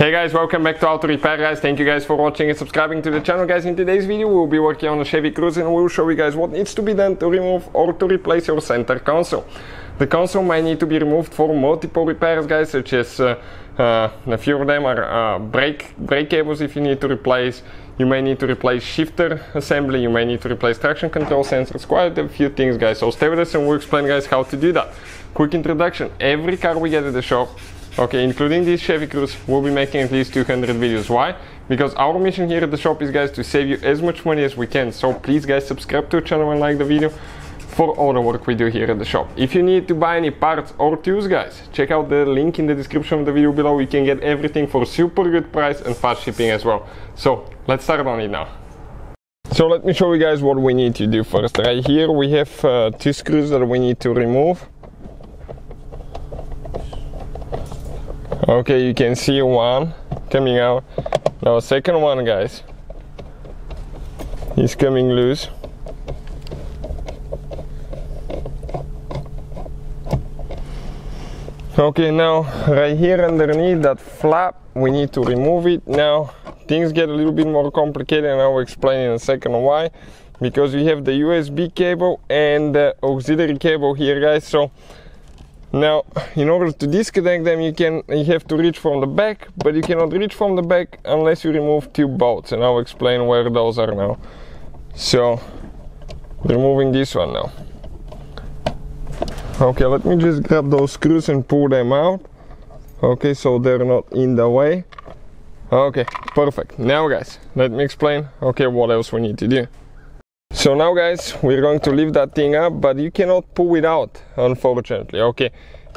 Hey guys, welcome back to Auto Repair Guys. Thank you guys for watching and subscribing to the channel. Guys, in today's video we'll be working on a Chevy Cruze and we'll show you guys what needs to be done to remove or to replace your center console. The console might need to be removed for multiple repairs, guys, such as a few of them are brake cables if you need to replace. You may need to replace shifter assembly, you may need to replace traction control sensors, quite a few things, guys. So stay with us and we'll explain, guys, how to do that. Quick introduction, every car we get at the shop, okay, including this Chevy Cruze, we'll be making at least 200 videos. Why? Because our mission here at the shop is, guys, to save you as much money as we can. So please, guys, subscribe to the channel and like the video for all the work we do here at the shop. If you need to buy any parts or tools, guys, check out the link in the description of the video below. You can get everything for super good price and fast shipping as well. So let's start on it now. So let me show you guys what we need to do first. Right here we have two screws that we need to remove. Okay, you can see one coming out. Now second one, guys, is coming loose. Okay, now right here underneath that flap we need to remove it. Now things get a little bit more complicated and I will explain in a second why, because we have the USB cable and the auxiliary cable here, guys. So now in order to disconnect them you have to reach from the back, but you cannot reach from the back unless you remove two bolts, and I'll explain where those are now. So removing this one now. Okay, let me just grab those screws and pull them out. Okay, so they're not in the way. Okay, perfect. Now, guys, let me explain, okay, what else we need to do. So now, guys, we're going to lift that thing up, but you cannot pull it out, unfortunately. Okay,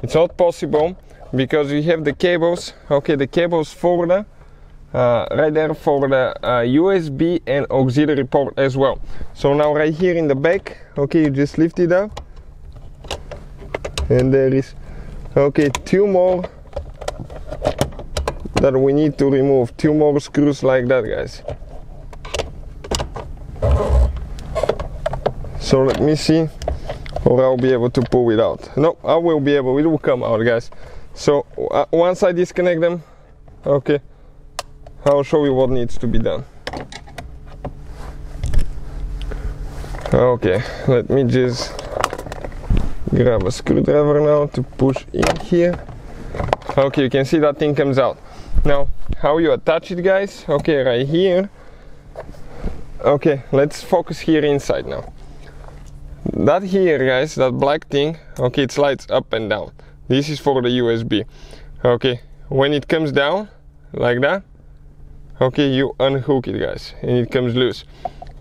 it's not possible because we have the cables. Okay, the cables for the right there for the USB and auxiliary port as well. So now right here in the back, okay, you just lift it up. And there is, okay, two more that we need to remove, two more screws like that, guys. So let me see, or I'll be able to pull it out. No, I will be able, it will come out, guys. So once I disconnect them, okay, I'll show you what needs to be done. Okay, let me just grab a screwdriver now to push in here. Okay, you can see that thing comes out. Now how you attach it, guys, okay, right here. Okay, let's focus here inside now. That here, guys, that black thing, okay, it slides up and down. This is for the USB. Okay, when it comes down like that, okay, you unhook it, guys, and it comes loose.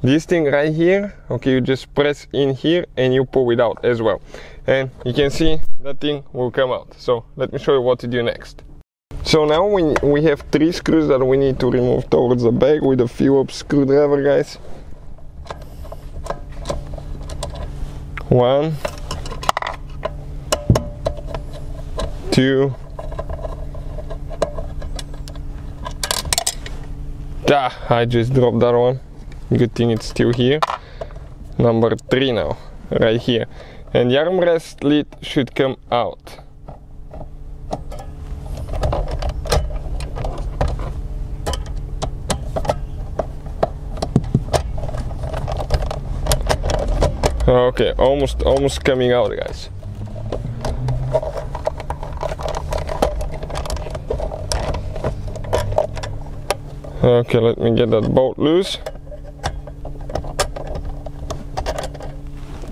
This thing right here, okay, you just press in here and you pull it out as well. And you can see that thing will come out. So let me show you what to do next. So now we have three screws that we need to remove towards the back with a Phillips screwdriver, guys. One, two, I just dropped that one. Good thing it's still here. Number three now, right here, and the armrest lid should come out. Okay, almost coming out, guys. Okay, let me get that bolt loose.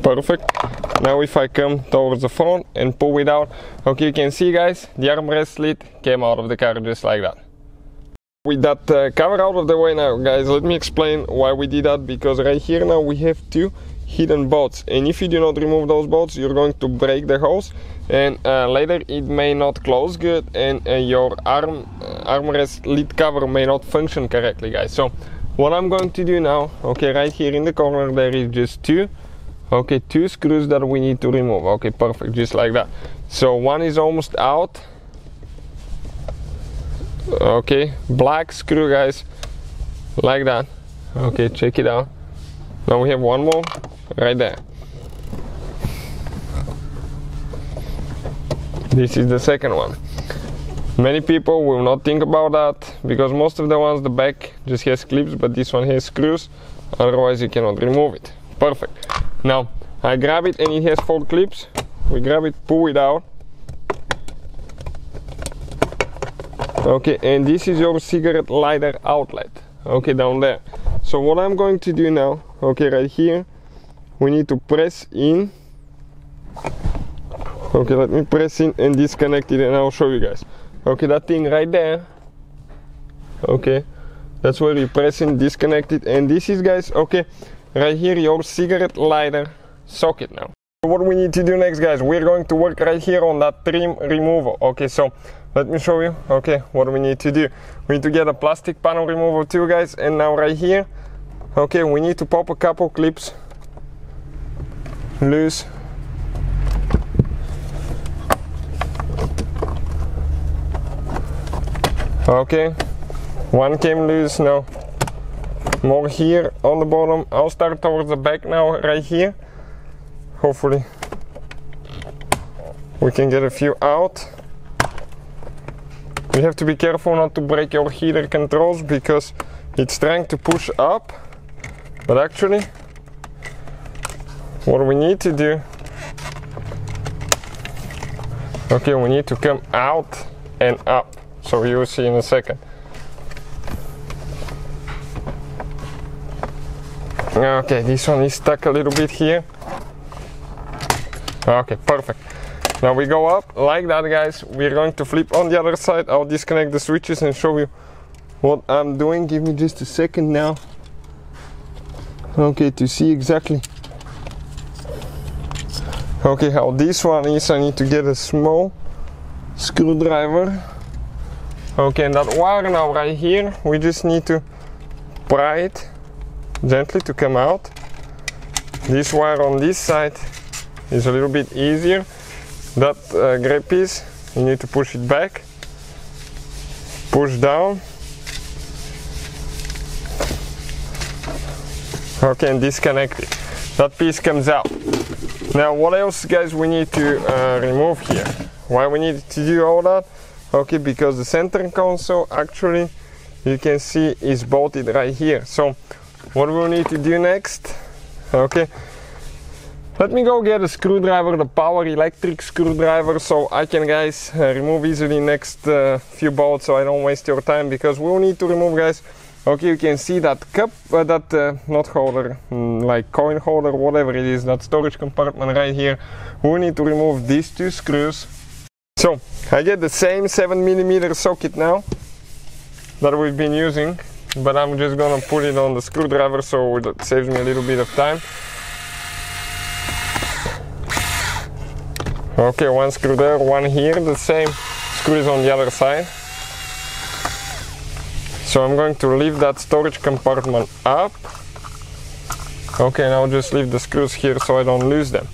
Perfect. Now if I come towards the front and pull it out, okay, you can see, guys, the armrest lid came out of the car just like that. With that cover out of the way now, guys, let me explain why we did that, because right here now we have two hidden bolts, and if you do not remove those bolts you're going to break the hose, and later it may not close good, and your armrest lid cover may not function correctly, guys. So what I'm going to do now, okay, right here in the corner there is just two screws that we need to remove. Okay, perfect, just like that. So one is almost out. Okay, black screw, guys, like that. Okay, check it out. Now we have one more right there. This is the second one. Many people will not think about that, because most of the ones, the back just has clips, but this one has screws, otherwise you cannot remove it. Perfect. Now I grab it and it has 4 clips. We grab it, pull it out. Okay, and this is your cigarette lighter outlet, okay, down there. So what I'm going to do now, okay, right here, we need to press in. Okay, let me press in and disconnect it and I'll show you guys. Okay, that thing right there, okay, that's where you press in, disconnect it, and this is, guys, okay, right here your cigarette lighter socket. Now what we need to do next, guys, we're going to work right here on that trim removal. Okay, so let me show you, okay, what we need to do. We need to get a plastic panel remover too, guys, and now right here, okay, we need to pop a couple clips loose. Okay, one came loose. Now more here on the bottom. I'll start towards the back now, right here. Hopefully we can get a few out. You have to be careful not to break your heater controls, because it's trying to push up, but actually what we need to do, okay, we need to come out and up. So you will see in a second. Okay, this one is stuck a little bit here. Okay, perfect. Now we go up like that, guys. We're going to flip on the other side. I'll disconnect the switches and show you what I'm doing. Give me just a second now, okay, to see exactly, okay, how this one is. I need to get a small screwdriver. Okay, and that wire now right here, we just need to pry it gently to come out. This wire on this side is a little bit easier. That gray piece, you need to push it back, push down. Okay, and disconnect it. That piece comes out. Now what else, guys, we need to remove here? Why we need to do all that? Okay, because the center console, actually, you can see is bolted right here. So what we'll need to do next, okay, let me go get a screwdriver, the power electric screwdriver, so I can, guys, remove easily next few bolts, so I don't waste your time, because we'll need to remove, guys. Okay, you can see that cup, that not holder, like coin holder, whatever it is, that storage compartment right here. We'll need to remove these 2 screws. So I get the same 7mm socket now that we've been using, but I'm just gonna put it on the screwdriver, so it saves me a little bit of time. Okay, one screw there, one here, the same screw is on the other side. So I'm going to leave that storage compartment up. Okay, and I'll just leave the screws here so I don't lose them.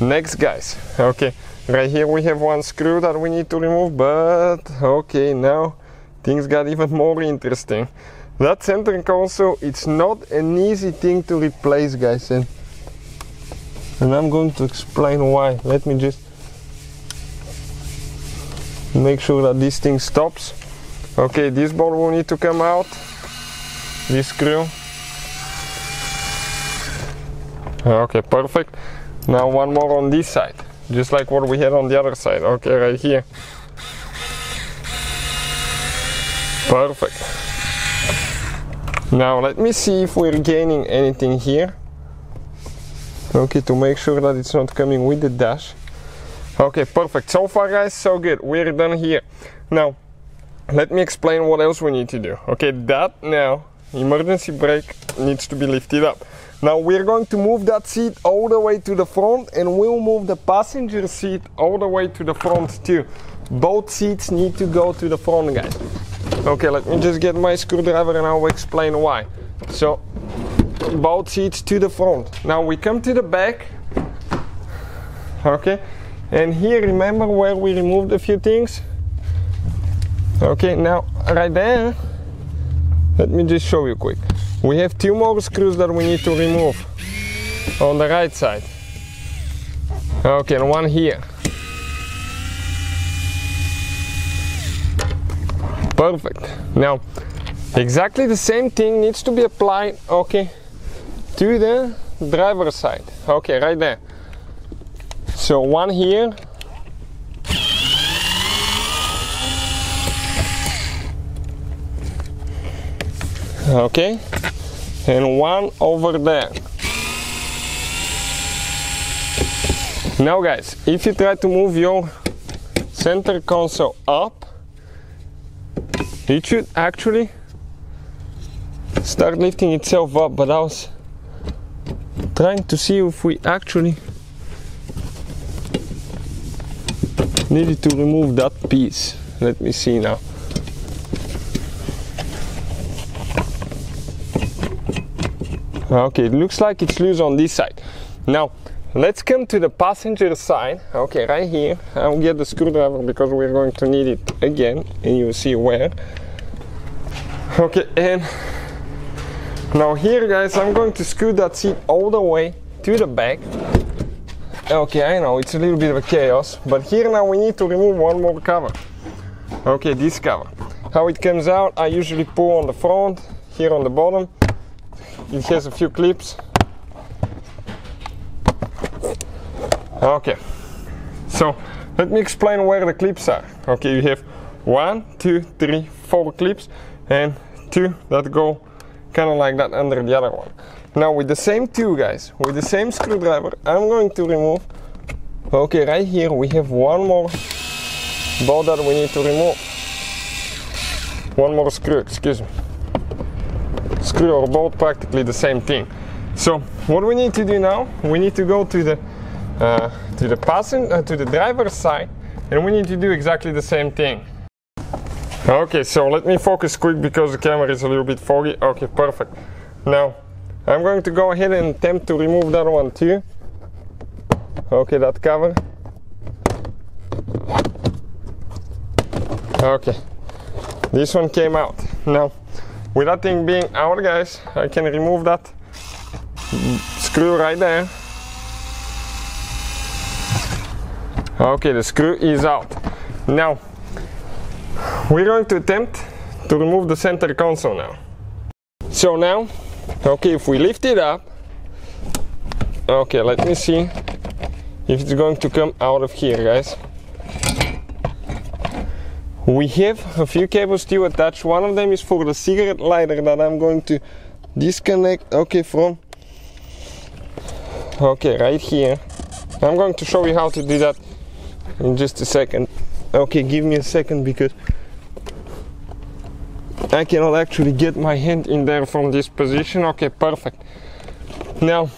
Next, guys, okay. Right here we have one screw that we need to remove, but okay, now things got even more interesting. That center console, it's not an easy thing to replace, guys, and I'm going to explain why. Let me just make sure that this thing stops. Okay, this bolt will need to come out, this screw. Okay, perfect. Now one more on this side, just like what we had on the other side. Okay, right here. Perfect. Now let me see if we're gaining anything here. Okay, to make sure that it's not coming with the dash. Okay, perfect. So far, guys, so good. We're done here. Now let me explain what else we need to do. Okay, that now emergency brake needs to be lifted up. Now we're going to move that seat all the way to the front, and we'll move the passenger seat all the way to the front too. Both seats need to go to the front, guys. Okay, let me just get my screwdriver and I'll explain why. So both seats to the front. Now we come to the back. Okay, and here, remember where we removed a few things? Okay, now right there, let me just show you quick. We have 2 more screws that we need to remove on the right side. Okay, and one here. Perfect. Now exactly the same thing needs to be applied, okay, to the driver's side, okay, right there. So one here, okay, and one over there. Now guys, if you try to move your center console up, it should actually start lifting itself up, but I was trying to see if we actually needed to remove that piece. Let me see now. Okay, it looks like it's loose on this side. Now let's come to the passenger side, okay, right here. I'll get the screwdriver because we're going to need it again, and you'll see where. Okay, and now here guys, I'm going to scoot that seat all the way to the back. Okay, I know, it's a little bit of a chaos, but here now we need to remove one more cover. Okay, this cover. How it comes out, I usually pull on the front, here on the bottom. It has a few clips. Okay, so let me explain where the clips are. Okay, you have 1, 2, 3, 4 clips, and 2 that go kind of like that under the other one. Now with the same two guys, with the same screwdriver, I'm going to remove, okay, right here we have one more bolt that we need to remove, one more screw, excuse me, screw or bolt, practically the same thing. So what we need to do now, we need to go to the driver's side, and we need to do exactly the same thing. Okay, so let me focus quick because the camera is a little bit foggy. Okay, perfect. Now I'm going to go ahead and attempt to remove that one too. Okay, that cover. Okay, this one came out. Now with that thing being out guys, I can remove that screw right there. Okay, the screw is out. Now we're going to attempt to remove the center console now. So now, okay, if we lift it up, okay, let me see if it's going to come out of here guys. We have a few cables still attached. One of them is for the cigarette lighter that I'm going to disconnect, okay, from, okay, right here. I'm going to show you how to do that in just a second. Okay, give me a second because I cannot actually get my hand in there from this position. Okay, perfect. Now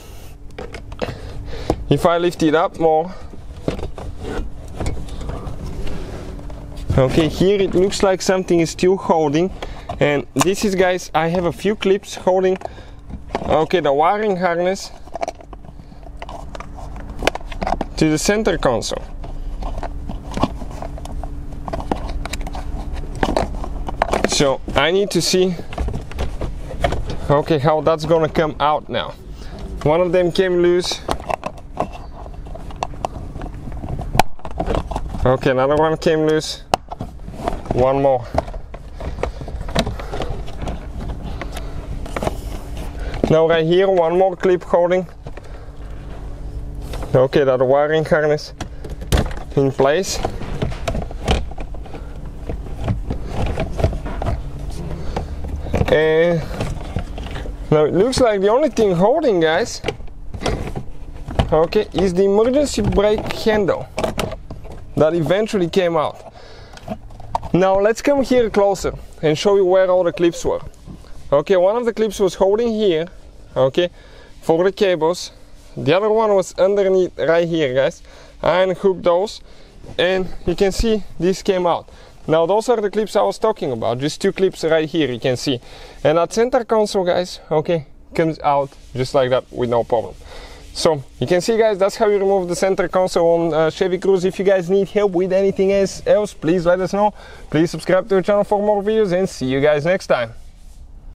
if I lift it up more, okay, here it looks like something is still holding, and this is guys, I have a few clips holding, okay, the wiring harness to the center console. So I need to see, okay, how that's gonna come out now. One of them came loose. Okay, another one came loose. One more. Now right here, one more clip holding, okay, that wiring harness in place. And now it looks like the only thing holding guys, okay, is the emergency brake handle that eventually came out. Now let's come here closer and show you where all the clips were. Okay, one of the clips was holding here, okay, for the cables. The other one was underneath right here guys. I unhooked those and you can see this came out. Now those are the clips I was talking about, just two clips right here you can see. And that center console guys, okay, comes out just like that with no problem. So you can see guys, that's how you remove the center console on Chevy Cruze. If you guys need help with anything else, please let us know. Please subscribe to our channel for more videos, and see you guys next time.